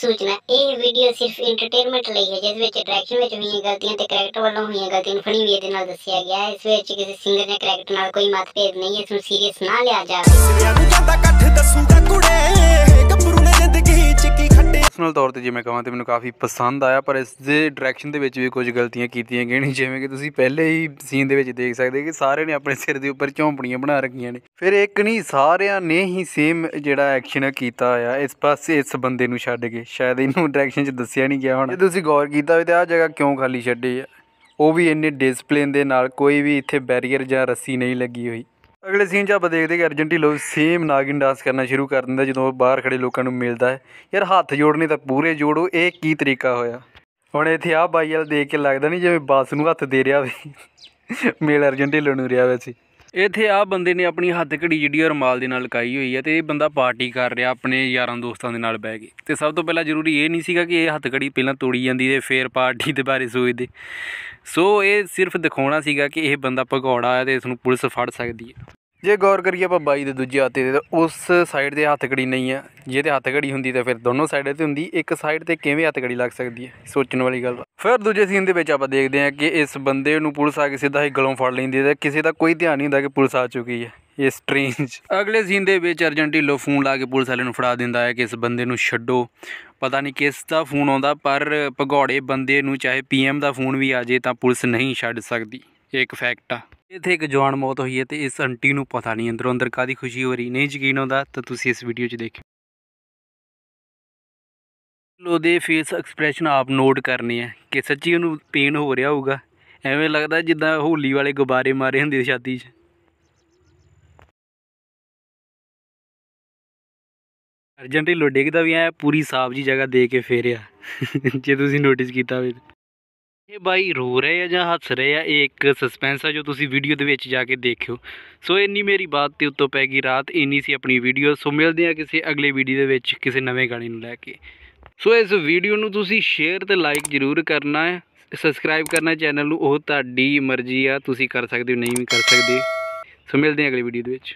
सूचना ए वीडियो सिर्फ एंटरटेनमेंट ਲਈ ਹੈ ਜਿਸ ਵਿੱਚ ਡਾਇਰੈਕਸ਼ਨ ਵਿੱਚ ਹੋਈਆਂ ਗਲਤੀਆਂ ਤੇ ਕਰੈਕਟਰ ਵੱਲੋਂ ਹੋਈਆਂ ਗਲਤੀਆਂ ਨੂੰ ਫਨੀ ਵੇ ਦੇ ਨਾਲ ਦੱਸਿਆ ਗਿਆ ਹੈ। ਇਸ ਵਿੱਚ ਕਿਸੇ ਸਿੰਗਰ ਜਾਂ ਕਰੈਕਟਰ ਨਾਲ ਕੋਈ ਮਤਭੇਦ ਨਹੀਂ ਹੈ। ਇਸ ਨੂੰ ਸੀਰੀਅਸ ਨਾ ਲਿਆ ਜਾਵੇ। ਪਰਸਨਲ ਤੌਰ ਤੇ ਜਿਵੇਂ ਕਹਾਂ ਤੇ ਮੈਨੂੰ ਕਾਫੀ ਪਸੰਦ ਆਇਆ, ਪਰ ਇਸ ਦੇ ਡਾਇਰੈਕਸ਼ਨ ਦੇ ਵਿੱਚ ਵੀ ਕੁਝ ਗਲਤੀਆਂ ਕੀਤੀਆਂ ਗਈਆਂ ਨੇ। ਜਿਵੇਂ ਕਿ ਤੁਸੀਂ ਪਹਿਲੇ ਹੀ ਸੀਨ ਦੇ ਵਿੱਚ ਦੇਖ ਸਕਦੇ ਕਿ ਸਾਰੇ ਨੇ ਆਪਣੇ ਸਿਰ ਦੇ ਉੱਪਰ ਝੌਂਪੜੀਆਂ ਬਣਾ ਰੱਖੀਆਂ ਨੇ, ਫਿਰ ਇੱਕ ਨਹੀਂ ਸਾਰਿਆਂ ਨੇ ਹੀ ਸੇਮ ਜਿਹੜਾ ਐਕਸ਼ਨ ਕੀਤਾ ਆ। ਇਸ ਪਾਸੇ ਇਸ ਬੰਦੇ ਨੂੰ ਛੱਡ ਕੇ ਸ਼ਾਇਦ ਇਹਨੂੰ ਡਾਇਰੈਕਸ਼ਨ 'ਚ ਦੱਸਿਆ ਨਹੀਂ ਗਿਆ ਹੋਣਾ। ਜੇ ਤੁਸੀਂ ਗੌਰ ਕੀਤਾ ਹੋਵੇ ਤਾਂ ਆਹ ਜਗ੍ਹਾ ਕਿਉਂ ਖਾਲੀ ਛੱਡੀ ਆ, ਉਹ ਵੀ ਇੰਨੇ ਡਿਸਪਲਿਨ ਦੇ ਨਾਲ, ਕੋਈ ਵੀ ਇੱਥੇ ਬੈਰੀਅਰ ਜਾਂ ਰੱਸੀ ਨਹੀਂ ਲੱਗੀ ਹੋਈ। अगले सीन जब आप देखते कि अर्जेंटी लोग सेम नागिन डांस करना शुरू कर देंगे जो बाहर खड़े लोगों को मिलता है। यार हाथ जोड़ने तो पूरे जोड़ो, ये की तरीका होया। हम इतने आ बाई वाल देख के लगता नहीं जिवें बास नूं हथ दे रहा हो मेल अर्जेंटी लोग नूं रहा वैसे। इतने आ बंदे ने अपनी हथ घड़ी जी रुमाल के नाल लगाई हुई है तो ये बंदा पार्टी कर रहा अपने यारां दोस्तां दे नाल बह के। तो सब तो पहला जरूरी ये नहीं सीगा कि ये हथ घड़ी पहला तोड़ी जाती है फिर पार्टी के बारे सोचते। सो ये सिर्फ दिखाना सीगा कि यह बंदा भगौड़ा है तो इसनूं पुलिस फड़ सकती है। जे गौर करिए आप बाई के दूजे हाथ तो उस साइड से हथ घड़ी नहीं है, जे हथ घड़ी होंगी तो फिर दोनों साइड से होंगी, एक साइड से किवें हथ घड़ी लग सकती है, सोचने वाली गल। फिर दूजे सीन के आप देखते हैं कि इस बंदे नूं पुलिस आके सीधा ही गलों फड़ लैंदी है, किसी का कोई ध्यान नहीं होता कि पुलिस आ चुकी है। ये स्ट्रेंज। अगले सीन के अर्जेंटी लो फोन ला के पुलिस वाले नूं फड़ा दिंदा है कि इस बंदे नूं छड्डो। पता नहीं किस का फोन आउंदा, पर भगौड़े बंदे नूं चाहे PM का फोन भी आ जाए तो पुलिस नहीं छड्ड सकदी, एक फैक्ट आ। इतने एक जवान मौत हुई है तो इस आंटी को पता नहीं अंदरों अंदर कादी खुशी हो रही, नहीं यकीन होता तो तुसी इस वीडियो च देखो। लोदे फेस एक्सप्रैशन आप नोट करने हैं कि सच्ची उन्होंने पेन हो रहा होगा, एवं लगता जिदा होली वाले गुब्बारे मारे होंगे छाती 'च। अर्जेंटी लो डिगदा भी है, पूरी साफ जी जगह दे के फेरिया जे तुसी नोटिस किया हो। ये भाई रो रहे हैं या हंस रहे हैं, ये एक सस्पेंस है जो तुसी वीडियो के विच जाके देखियो। सो इन्नी मेरी बात ते उत्तों पै गई रात, इन्नी सी अपनी वीडियो। सो मिलदे आं किसी अगले वीडियो के विच किसी नवे गाने नूं लैके। सो इस वीडियो नूं तुसी शेयर ते लाइक जरूर करना है, सबसक्राइब करना चैनल नूं, ओह तुहाडी मर्जी आ, तुसी कर सकदे हो नहीं भी कर सकदे। सो मिलदे आं अगली वीडियो के विच।